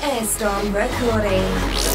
Airstorm Recordings.